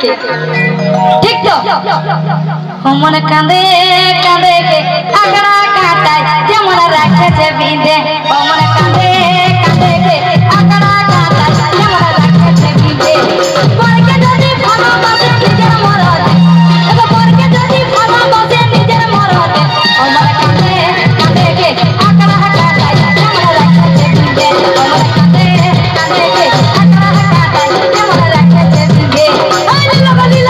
ঠিক তো মনে কাঁদে কাঁদে আগড়া কাঁটায় যেমন রাখেছে বিঁধে মনে কাঁদে কাঁদে আগড়া কাঁটায় যেমন রাখেছে বিঁধে পরকে যদি ভালোবাসে নিজের মরতে এগো পরকে যদি ভালোবাসে নিজের মরতে মনে কাঁদে কাঁদে আগড়া কাঁটায় যেমন রাখেছে বিঁধে মনে কাঁদে কাঁদে আগড়া কাঁটায় যেমন রাখেছে বিঁধে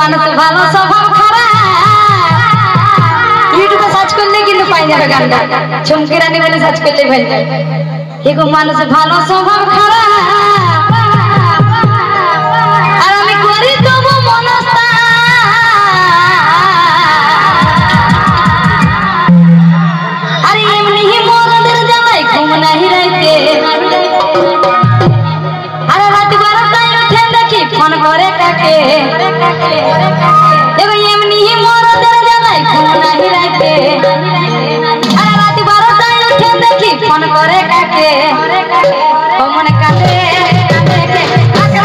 মানুষ ভালো স্বভাব খারাপ ইউটিউবে সার্চ করলে কিন্তু পাই যাবে গানটা চমকি রানী বলে সার্চ করলে ভাই এগো মানুষ ভালো স্বভাব খারাপ আর আমি করি তবু মনস্তা আরে এমনি হি মরদের জামাই ঘুম নাহি রাইতে আরে রাত বারো তাই উঠে দেখি ফোন করে কাকে এগো এমনি হি মরদের জামাই ঘুম নাহি রাইতে আরে রাত 12 টায় উঠে দেখি ফোন করে কাকে ও মনে কাঁদে কাঁদে আগড়া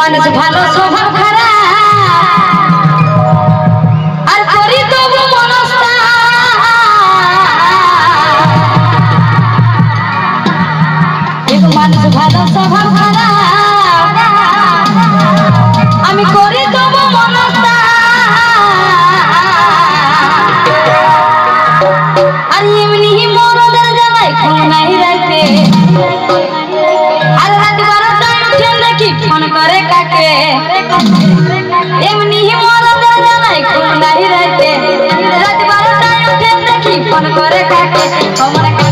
মানুষ ভালো স্বভাব খারাপ আর করি তবু মনস্তা মানুষ ভালো স্বভাব খারাপ আমি করি তবু মনস্তা আর এমনি মরদের জামাই ঘুম নাহি রাইতে আর রাত 12 টায় উঠে দেখি ফোন করে এমনি মরদের জামাই ঘুম নাহি রাইতে রাত 12 টায় উঠে দেখি ফোন করে কাকে